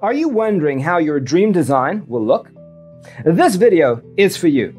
Are you wondering how your dream design will look? This video is for you.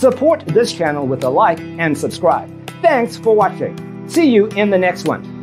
Support this channel with a like and subscribe. Thanks for watching. See you in the next one.